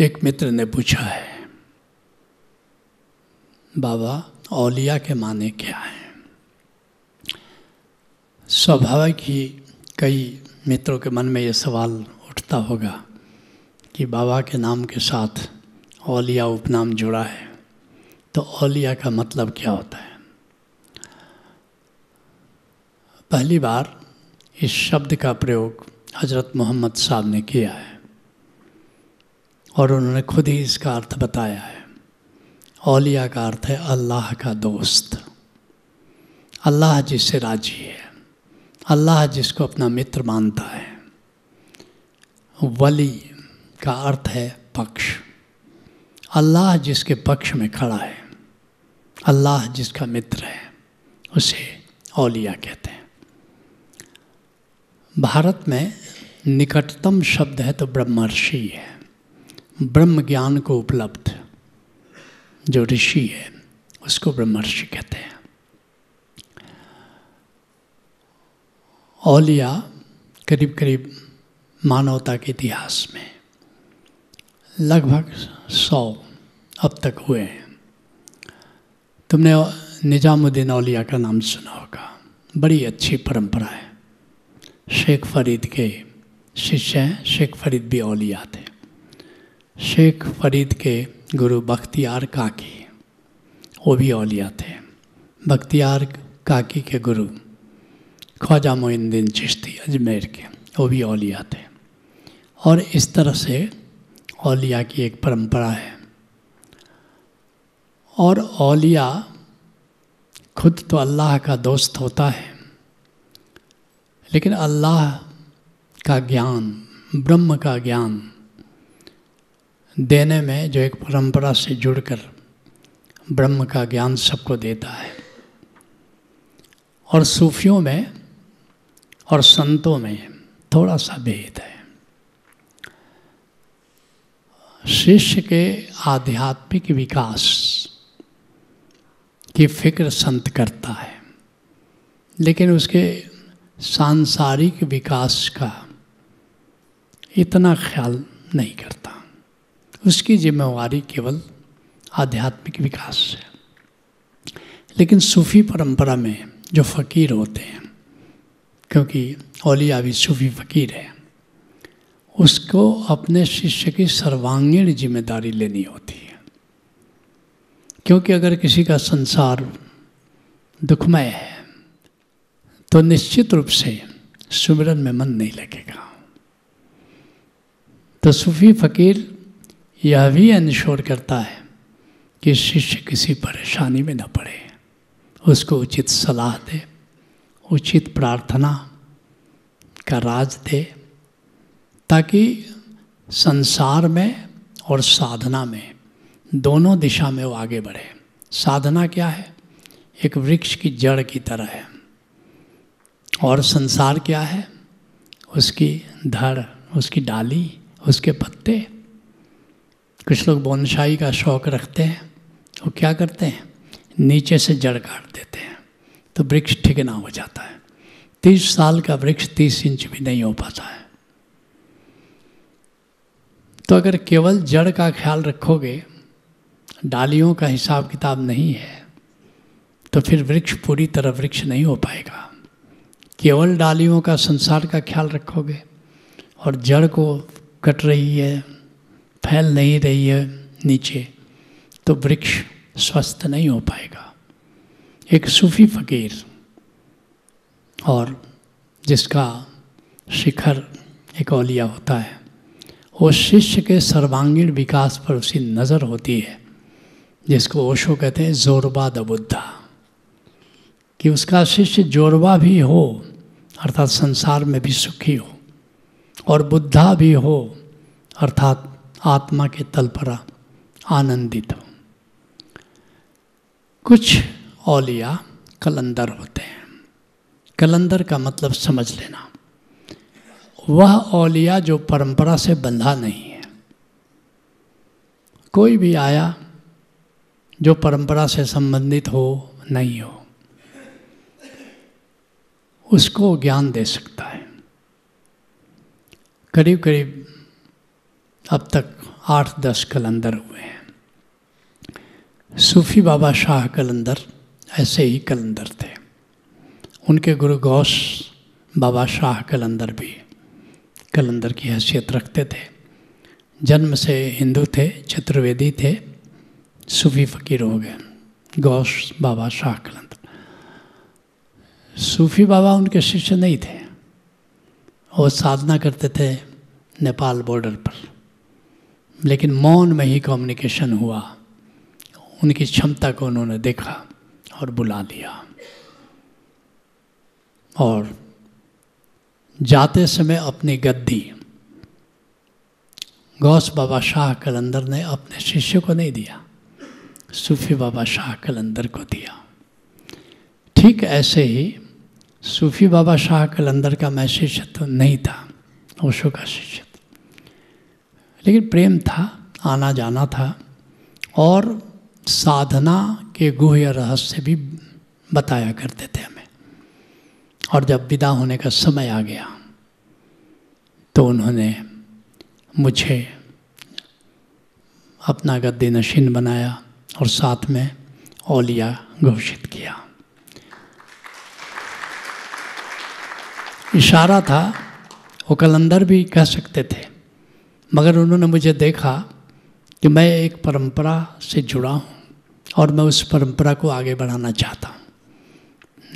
एक मित्र ने पूछा है, बाबा औलिया के माने क्या है? स्वाभाविक ही कई मित्रों के मन में ये सवाल उठता होगा कि बाबा के नाम के साथ औलिया उपनाम जुड़ा है तो औलिया का मतलब क्या होता है? पहली बार इस शब्द का प्रयोग हज़रत मोहम्मद साहब ने किया है और उन्होंने खुद ही इसका अर्थ बताया है। औलिया का अर्थ है अल्लाह का दोस्त, अल्लाह जिससे राजी है, अल्लाह जिसको अपना मित्र मानता है। वली का अर्थ है पक्ष, अल्लाह जिसके पक्ष में खड़ा है, अल्लाह जिसका मित्र है, उसे औलिया कहते हैं। भारत में निकटतम शब्द है तो ब्रह्मर्षि है, ब्रह्म ज्ञान को उपलब्ध जो ऋषि है उसको ब्रह्मर्षि कहते हैं। औलिया करीब करीब मानवता के इतिहास में लगभग 100 अब तक हुए हैं। तुमने निजामुद्दीन औलिया का नाम सुना होगा, बड़ी अच्छी परंपरा है। शेख फरीद के शिष्य हैं, शेख फरीद भी औलिया थे। शेख फरीद के गुरु बख्तियार काकी, वो भी औलिया थे। बख्तियार काकी के गुरु ख्वाजा मोइनुद्दीन चिश्ती अजमेर के, वो भी औलिया थे। और इस तरह से औलिया की एक परंपरा है। और औलिया खुद तो अल्लाह का दोस्त होता है, लेकिन अल्लाह का ज्ञान, ब्रह्म का ज्ञान देने में जो एक परंपरा से जुड़कर ब्रह्म का ज्ञान सबको देता है। और सूफियों में और संतों में थोड़ा सा भेद है। शिष्य के आध्यात्मिक विकास की फिक्र संत करता है, लेकिन उसके सांसारिक विकास का इतना ख्याल नहीं करता। उसकी जिम्मेवारी केवल आध्यात्मिक विकास है। लेकिन सूफ़ी परंपरा में जो फ़कीर होते हैं, क्योंकि औलिया भी सूफ़ी फ़कीर है, उसको अपने शिष्य की सर्वांगीण जिम्मेदारी लेनी होती है। क्योंकि अगर किसी का संसार दुखमय है तो निश्चित रूप से सुमिरन में मन नहीं लगेगा। तो सूफ़ी फ़कीर यह भी इंश्योर करता है कि शिष्य किसी परेशानी में न पड़े, उसको उचित सलाह दे, उचित प्रार्थना का राज दे, ताकि संसार में और साधना में दोनों दिशा में वो आगे बढ़े। साधना क्या है? एक वृक्ष की जड़ की तरह है। और संसार क्या है? उसकी धड़, उसकी डाली, उसके पत्ते। कुछ लोग बोनसाई का शौक़ रखते हैं, वो क्या करते हैं? नीचे से जड़ काट देते हैं तो वृक्ष ठिकना हो जाता है। 30 साल का वृक्ष 30 इंच भी नहीं हो पाता है। तो अगर केवल जड़ का ख्याल रखोगे, डालियों का हिसाब किताब नहीं है, तो फिर वृक्ष पूरी तरह वृक्ष नहीं हो पाएगा। केवल डालियों का, संसार का ख्याल रखोगे और जड़ को कट रही है, फैल नहीं रही है नीचे, तो वृक्ष स्वस्थ नहीं हो पाएगा। एक सूफी फ़कीर और जिसका शिखर एक औलिया होता है, वो शिष्य के सर्वांगीण विकास पर उसी नज़र होती है, जिसको ओशो कहते हैं जोरबा द बुद्धा, कि उसका शिष्य जोरबा भी हो अर्थात संसार में भी सुखी हो, और बुद्धा भी हो अर्थात आत्मा के तल पर आनंदित हो। कुछ औलिया कलंदर होते हैं। कलंदर का मतलब समझ लेना, वह औलिया जो परंपरा से बंधा नहीं है। कोई भी आया जो परंपरा से संबंधित हो नहीं हो, उसको ज्ञान दे सकता है। करीब करीब अब तक 8-10 कलंदर हुए हैं। सूफी बाबा शाह कलंदर ऐसे ही कलंदर थे। उनके गुरु गौश बाबा शाह कलंदर भी कलंदर की हैसियत रखते थे। जन्म से हिंदू थे, चतुर्वेदी थे, सूफी फ़कीर हो गए गौश बाबा शाह कलंदर। सूफी बाबा उनके शिष्य नहीं थे, वो साधना करते थे नेपाल बॉर्डर पर, लेकिन मौन में ही कम्युनिकेशन हुआ। उनकी क्षमता को उन्होंने देखा और बुला लिया। और जाते समय अपनी गद्दी गौस बाबा शाह कलंदर ने अपने शिष्य को नहीं दिया, सूफी बाबा शाह कलंदर को दिया। ठीक ऐसे ही सूफी बाबा शाह कलंदर का मैं शिष्य तो नहीं था, ओशो का शिष्य, लेकिन प्रेम था, आना जाना था और साधना के गुह्य रहस्य भी बताया करते थे हमें। और जब विदा होने का समय आ गया तो उन्होंने मुझे अपना गद्दी नशीन बनाया और साथ में औलिया घोषित किया। इशारा था, वो कलंदर भी कह सकते थे, मगर उन्होंने मुझे देखा कि मैं एक परंपरा से जुड़ा हूँ और मैं उस परंपरा को आगे बढ़ाना चाहता हूँ।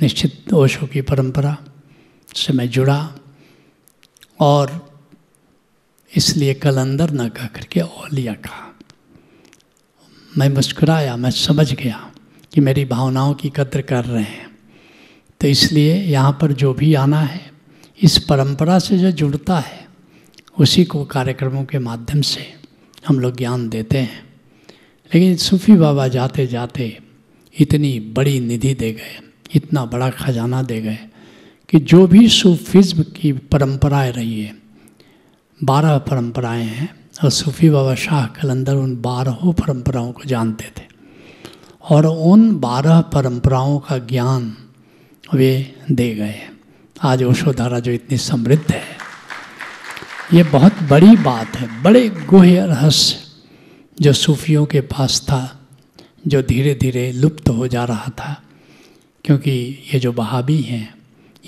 निश्चित ओशो की परंपरा से मैं जुड़ा और इसलिए कलंदर ना कह करके औलिया कहा। मैं मुस्कुराया, मैं समझ गया कि मेरी भावनाओं की कद्र कर रहे हैं, तो इसलिए यहाँ पर जो भी आना है, इस परंपरा से जो जुड़ता है उसी को कार्यक्रमों के माध्यम से हम लोग ज्ञान देते हैं। लेकिन सूफी बाबा जाते जाते इतनी बड़ी निधि दे गए, इतना बड़ा खजाना दे गए कि जो भी सूफिज्म की परंपराएं रही है, 12 परंपराएं हैं, और सूफी बाबा शाह कलंदर उन 12 परंपराओं को जानते थे और उन 12 परंपराओं का ज्ञान वे दे गए। आज ओशोधारा जो इतनी समृद्ध है, ये बहुत बड़ी बात है। बड़े गुह्य रहस्य जो सूफियों के पास था, जो धीरे धीरे लुप्त हो जा रहा था, क्योंकि ये जो वहाबी हैं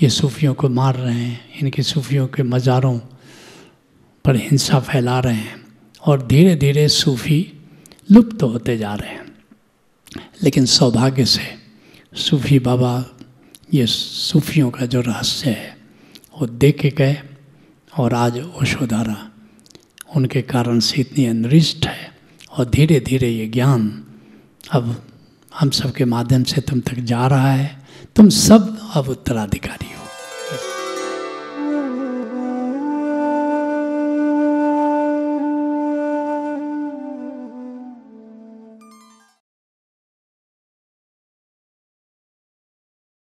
ये सूफियों को मार रहे हैं, इनके सूफियों के मज़ारों पर हिंसा फैला रहे हैं और धीरे धीरे सूफ़ी लुप्त होते जा रहे हैं। लेकिन सौभाग्य से सूफ़ी बाबा ये सूफियों का जो रहस्य है वो देख के गए और आज ओशोधारा उनके कारण से इतनी अनरिष्ट है और धीरे धीरे ये ज्ञान अब हम सब के माध्यम से तुम तक जा रहा है। तुम सब अब उत्तराधिकारी हो।